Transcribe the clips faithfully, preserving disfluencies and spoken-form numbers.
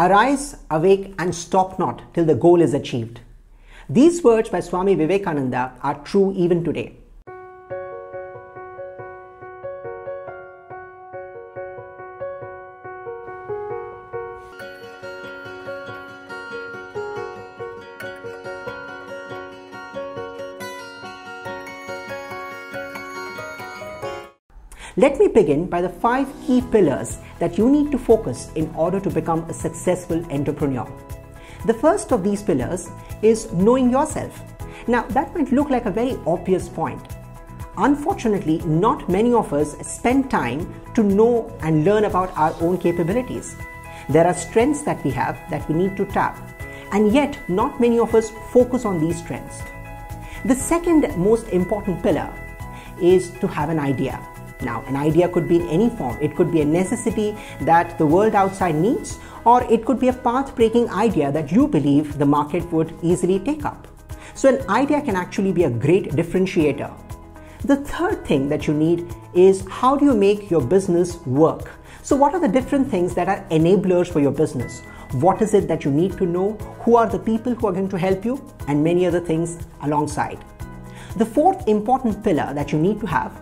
Arise, awake and stop not till the goal is achieved. These words by Swami Vivekananda are true even today. Let me begin by the five key pillars that you need to focus in order to become a successful entrepreneur. The first of these pillars is knowing yourself. Now, that might look like a very obvious point. Unfortunately, not many of us spend time to know and learn about our own capabilities. There are strengths that we have that we need to tap, and yet not many of us focus on these strengths. The second most important pillar is to have an idea. Now, an idea could be in any form. It could be a necessity that the world outside needs, or it could be a path-breaking idea that you believe the market would easily take up. So an idea can actually be a great differentiator. The third thing that you need is, how do you make your business work? So what are the different things that are enablers for your business? What is it that you need to know? Who are the people who are going to help you? And many other things alongside. The fourth important pillar that you need to have,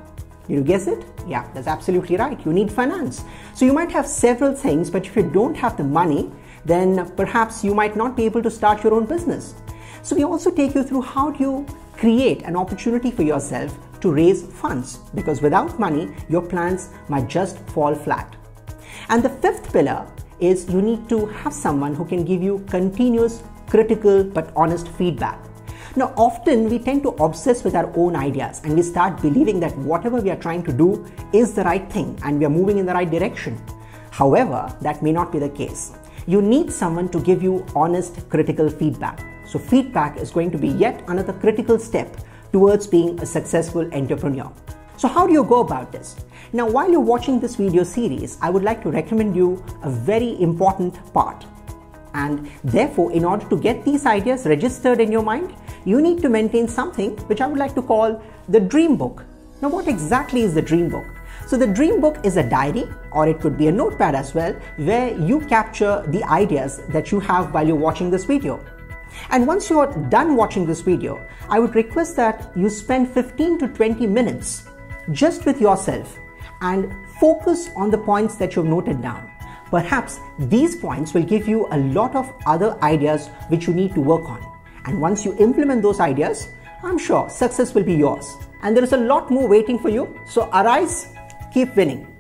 did you guess it? Yeah, that's absolutely right. You need finance. So you might have several things, but if you don't have the money, then perhaps you might not be able to start your own business. So we also take you through how do you create an opportunity for yourself to raise funds, because without money, your plans might just fall flat. And the fifth pillar is, you need to have someone who can give you continuous, critical, but honest feedback. Now, often we tend to obsess with our own ideas, and we start believing that whatever we are trying to do is the right thing and we are moving in the right direction. However, that may not be the case. You need someone to give you honest, critical feedback. So feedback is going to be yet another critical step towards being a successful entrepreneur. So how do you go about this? Now, while you're watching this video series, I would like to recommend you a very important part. And therefore, in order to get these ideas registered in your mind, you need to maintain something which I would like to call the Dream Book. Now, what exactly is the Dream Book? So the Dream Book is a diary, or it could be a notepad as well, where you capture the ideas that you have while you're watching this video. And once you're done watching this video, I would request that you spend fifteen to twenty minutes just with yourself and focus on the points that you've noted down. Perhaps these points will give you a lot of other ideas which you need to work on. And once you implement those ideas, I'm sure success will be yours. And there is a lot more waiting for you. So arise, keep winning.